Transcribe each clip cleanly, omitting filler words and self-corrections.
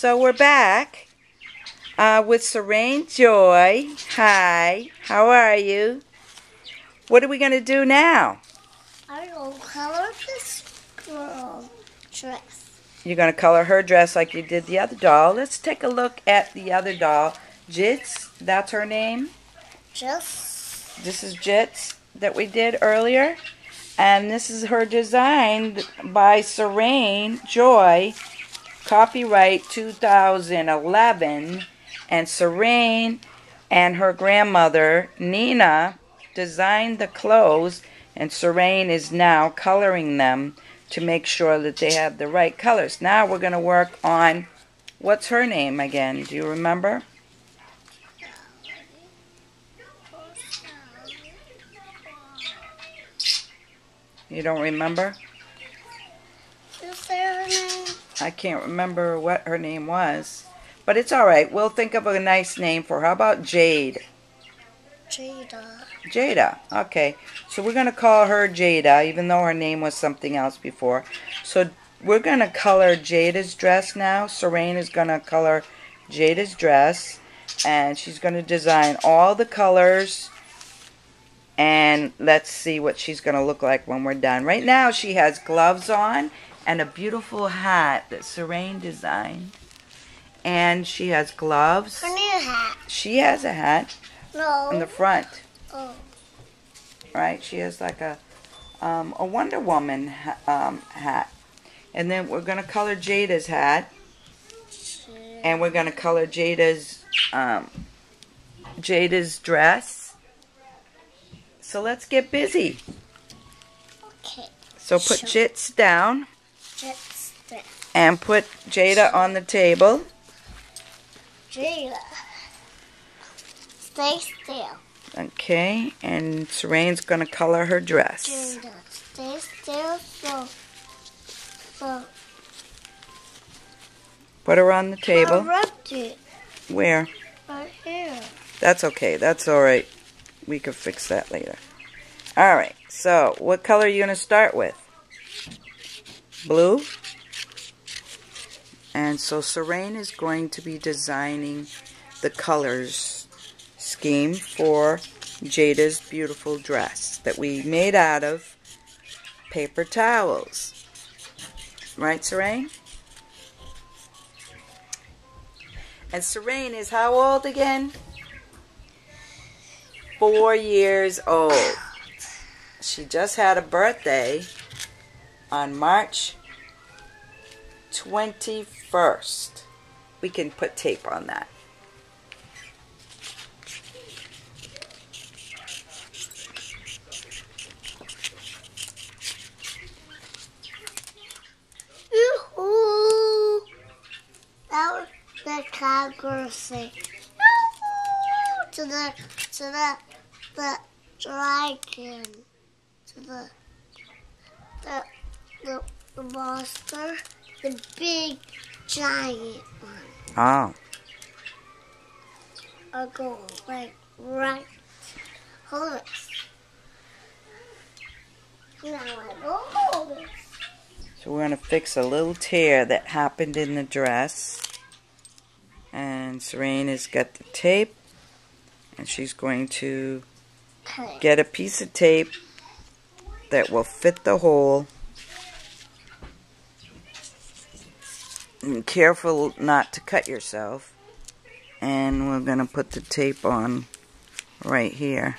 So we're back with Sarain Joy. Hi, how are you? What are we going to do now? I will color this girl's dress. You're going to color her dress like you did the other doll. Let's take a look at the other doll. Jits, that's her name? Jits. This is Jits that we did earlier. And this is her design by Sarain Joy, copyright 2011. And Sarain and her grandmother, Nina, designed the clothes. And Sarain is now coloring them to make sure that they have the right colors. Now we're going to work on, what's her name again? Do you remember? You don't remember? Is there a name? I can't remember what her name was. But it's alright. We'll think of a nice name for her. How about Jade? Jada. Jada. Okay. So we're going to call her Jada, even though her name was something else before. So we're going to color Jada's dress now. Sarain is going to color Jada's dress. And she's going to design all the colors. And let's see what she's going to look like when we're done. Right now she has gloves on and a beautiful hat that Sarain designed. And she has gloves. Her new hat. She has a hat. No. In the front. Oh. Right? She has like a Wonder Woman hat. And then we're going to color Jada's hat. And we're going to color Jada's dress. So let's get busy. Okay. So put Jits down. Jits down. And put Jada on the table. Jada. Stay still. Okay. And Sarain's going to color her dress. Jada. Stay still. So. Put her on the table. Where? Right here. That's okay. That's all right. We could fix that later. Alright, so what color are you going to start with? Blue. And so Sarain is going to be designing the colors scheme for Jada's beautiful dress that we made out of paper towels. Right, Sarain? And Sarain is how old again? 4 years old. She just had a birthday on March 21st. We can put tape on that. Yoo-hoo! That was the cowgirl saying, yoo-hoo! To the dragon, to the monster, the big giant one. Oh. I'll go right. Hold it. Now I go hold it. So we're gonna fix a little tear that happened in the dress, and Sarain has got the tape. And she's going to get a piece of tape that will fit the hole. And careful not to cut yourself. And we're going to put the tape on right here.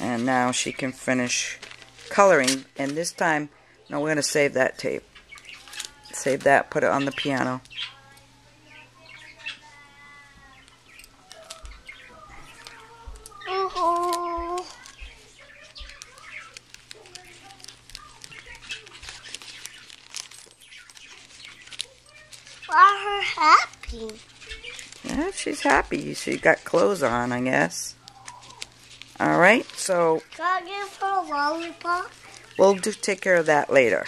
And now she can finish coloring. And this time, no, we're going to save that tape. Save that, put it on the piano. Uh-oh. Why her happy? Yeah, she's happy. She got clothes on, I guess. Alright, so. Can I give her a lollipop? We'll take care of that later.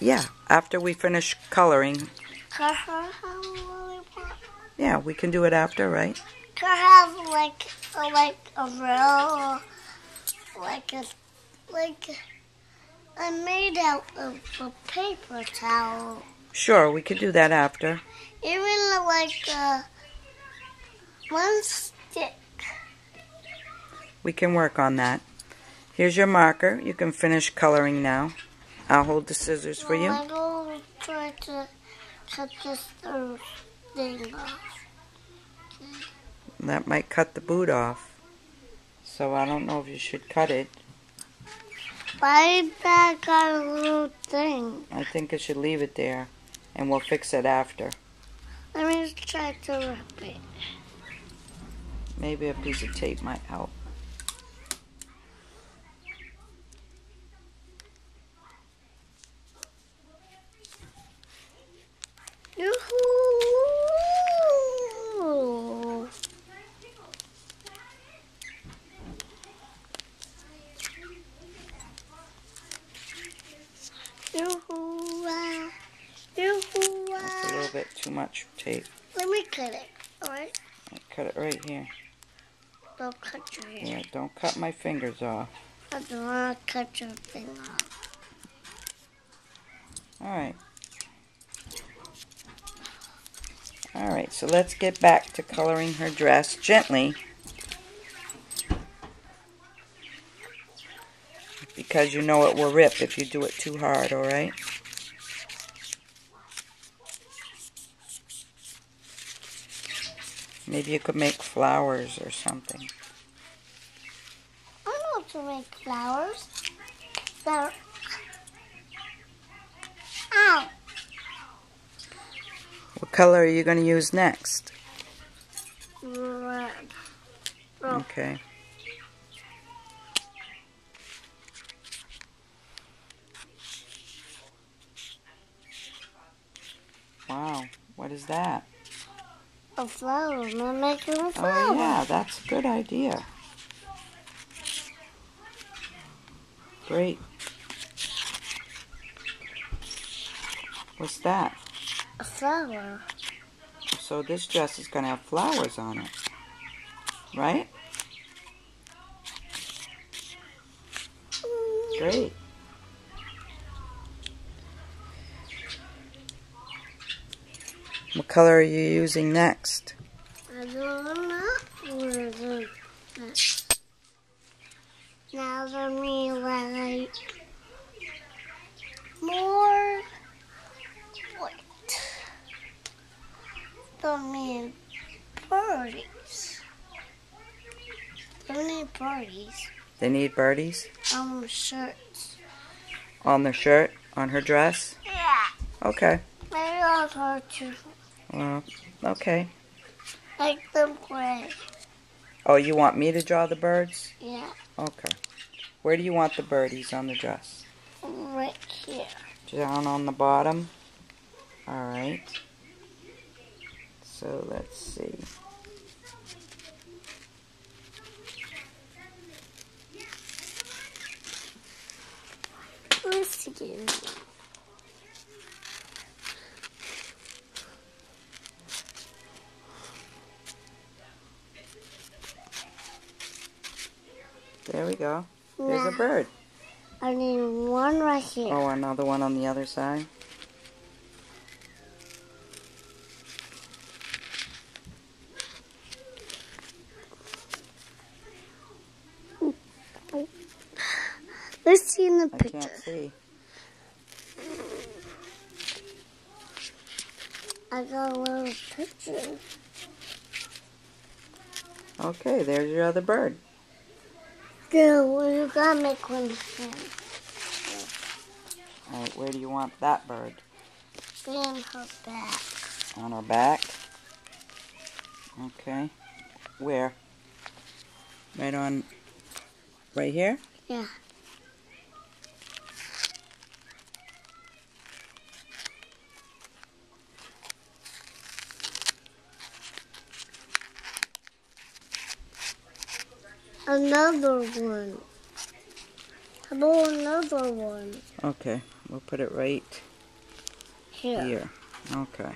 Yeah, after we finish coloring. Yeah, we can do it after, right? Can I have like a like a real, I'm made out of a paper towel. Sure, we could do that after. Even like a one stick. We can work on that. Here's your marker. You can finish coloring now. I'll hold the scissors for you. I'm going to try to cut this thing off. Okay. That might cut the boot off. So I don't know if you should cut it. Why that got a little thing? I think I should leave it there, and we'll fix it after. Let me just try to wrap it. Maybe a piece of tape might help. Too much tape. Let me cut it, alright? Cut it right here. Don't cut your hair. Yeah, don't cut my fingers off. I don't want to cut your finger off. Alright. Alright, so let's get back to coloring her dress gently. Because you know it will rip if you do it too hard, alright? Maybe you could make flowers or something. I know how to make flowers. They're... Ow! What color are you going to use next? Red. Oh. Okay. Wow, what is that? A flower. I'm gonna make it a flower. Oh yeah, that's a good idea. Great. What's that? A flower. So this dress is gonna have flowers on it, right? Great. What color are you using next? I don't know. Now let me like more white. Don't need birdies. Don't need birdies. They need birdies? On the shirts. On the shirt? On her dress? Yeah. Okay. Maybe on her too. Well, okay. Make them gray. Oh, you want me to draw the birds? Yeah. Okay. Where do you want the birdies on the dress? Right here. Down on the bottom? Alright. So, let's see. Let's see. There we go. There's a bird. I need one right here. Oh, another one on the other side. Let's see in the picture. I can't see. I got a little picture. Okay, there's your other bird. You gotta make one here. Alright, where do you want that bird? On her back. On her back? Okay. Where? Right on... Right here? Yeah. Another one. How about another one? Okay, we'll put it right here. Okay.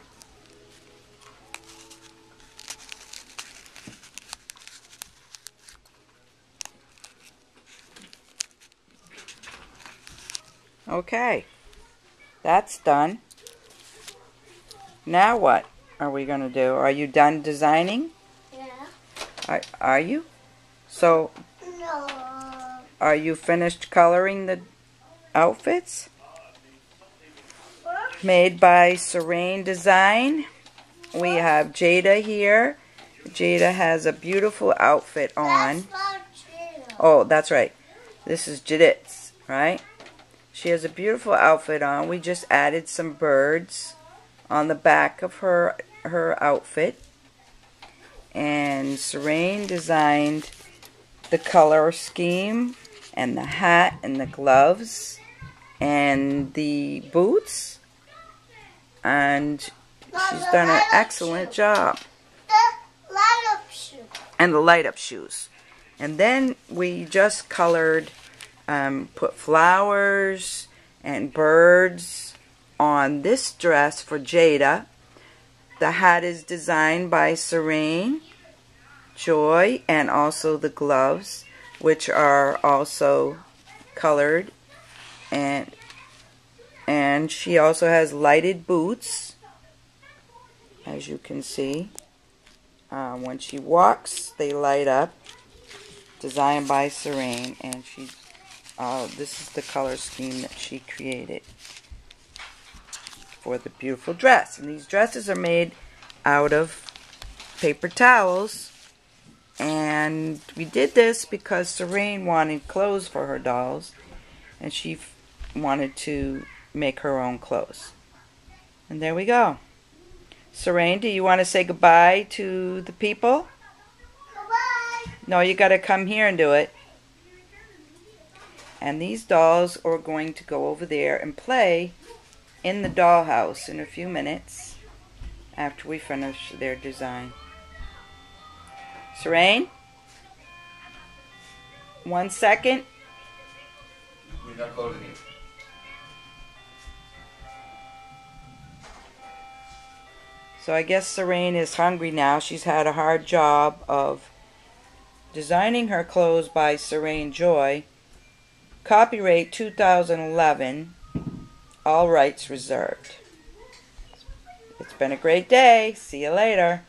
Okay, that's done. Now what are we going to do? Are you done designing? Yeah. Are you? So, no. Are you finished coloring the outfits? Made by Sarain Design. We have Jada here. Jada has a beautiful outfit on. Oh, that's right. This is Jadit's, right? She has a beautiful outfit on. We just added some birds on the back of her outfit. And Sarain designed the color scheme and the hat and the gloves and the boots. And she's done an excellent job. And the light-up shoes. And then we just colored, put flowers and birds on this dress for Jada. The hat is designed by Sarain Joy, and also the gloves, which are also colored. And she also has lighted boots, as you can see. When she walks, they light up. Designed by Sarain, and she. This is the color scheme that she created for the beautiful dress. And these dresses are made out of paper towels. And we did this because Sarain wanted clothes for her dolls, and she wanted to make her own clothes. And there we go. Sarain, do you want to say goodbye to the people? Goodbye. No, you got to come here and do it. And these dolls are going to go over there and play in the dollhouse in a few minutes after we finish their design. Sarain? 1 second. We're not holding it. So I guess Sarain is hungry now. She's had a hard job of designing her clothes by Sarain Joy. Copyright 2011. All rights reserved. It's been a great day. See you later.